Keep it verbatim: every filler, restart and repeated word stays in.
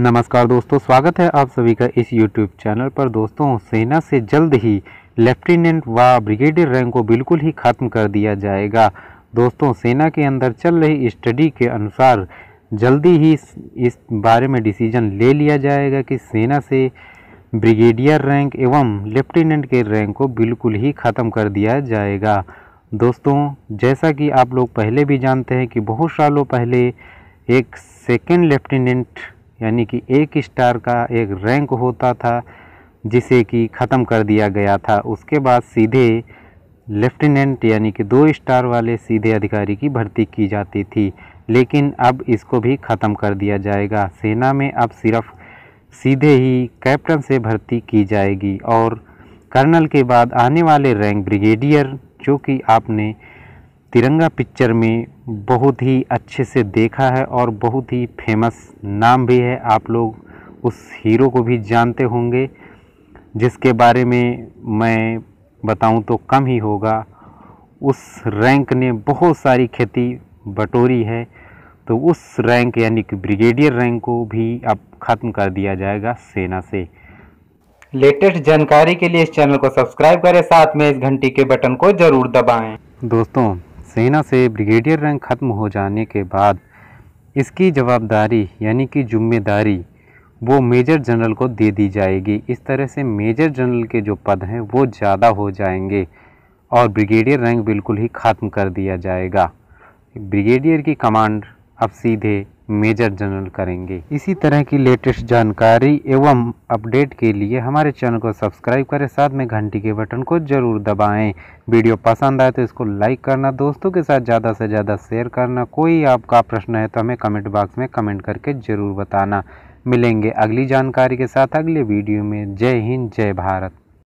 नमस्कार दोस्तों, स्वागत है आप सभी का इस यूट्यूब चैनल पर। दोस्तों, सेना से जल्द ही लेफ्टिनेंट व ब्रिगेडियर रैंक को बिल्कुल ही ख़त्म कर दिया जाएगा। दोस्तों, सेना के अंदर चल रही स्टडी के अनुसार जल्दी ही इस बारे में डिसीजन ले लिया जाएगा कि सेना से ब्रिगेडियर रैंक एवं लेफ्टिनेंट के रैंक को बिल्कुल ही ख़त्म कर दिया जाएगा। दोस्तों, जैसा कि आप लोग पहले भी जानते हैं कि बहुत सालों पहले एक सेकेंड लेफ्टिनेंट यानी कि एक स्टार का एक रैंक होता था जिसे कि ख़त्म कर दिया गया था। उसके बाद सीधे लेफ्टिनेंट यानी कि दो स्टार वाले सीधे अधिकारी की भर्ती की जाती थी, लेकिन अब इसको भी ख़त्म कर दिया जाएगा। सेना में अब सिर्फ सीधे ही कैप्टन से भर्ती की जाएगी और कर्नल के बाद आने वाले रैंक ब्रिगेडियर, जो कि आपने तिरंगा पिक्चर में बहुत ही अच्छे से देखा है और बहुत ही फेमस नाम भी है। आप लोग उस हीरो को भी जानते होंगे, जिसके बारे में मैं बताऊं तो कम ही होगा। उस रैंक ने बहुत सारी खेती बटोरी है, तो उस रैंक यानी कि ब्रिगेडियर रैंक को भी अब ख़त्म कर दिया जाएगा सेना से। लेटेस्ट जानकारी के लिए इस चैनल को सब्सक्राइब करें, साथ में इस घंटी के बटन को ज़रूर दबाएं। दोस्तों, सेना से ब्रिगेडियर रैंक ख़त्म हो जाने के बाद इसकी जवाबदारी यानी कि जिम्मेदारी वो मेजर जनरल को दे दी जाएगी। इस तरह से मेजर जनरल के जो पद हैं वो ज़्यादा हो जाएंगे और ब्रिगेडियर रैंक बिल्कुल ही ख़त्म कर दिया जाएगा। ब्रिगेडियर की कमांड अब सीधे मेजर जनरल करेंगे। इसी तरह की लेटेस्ट जानकारी एवं अपडेट के लिए हमारे चैनल को सब्सक्राइब करें, साथ में घंटी के बटन को ज़रूर दबाएं। वीडियो पसंद आए तो इसको लाइक करना, दोस्तों के साथ ज़्यादा से ज़्यादा शेयर करना। कोई आपका प्रश्न है तो हमें कमेंट बॉक्स में कमेंट करके ज़रूर बताना। मिलेंगे अगली जानकारी के साथ अगले वीडियो में। जय हिंद, जय भारत।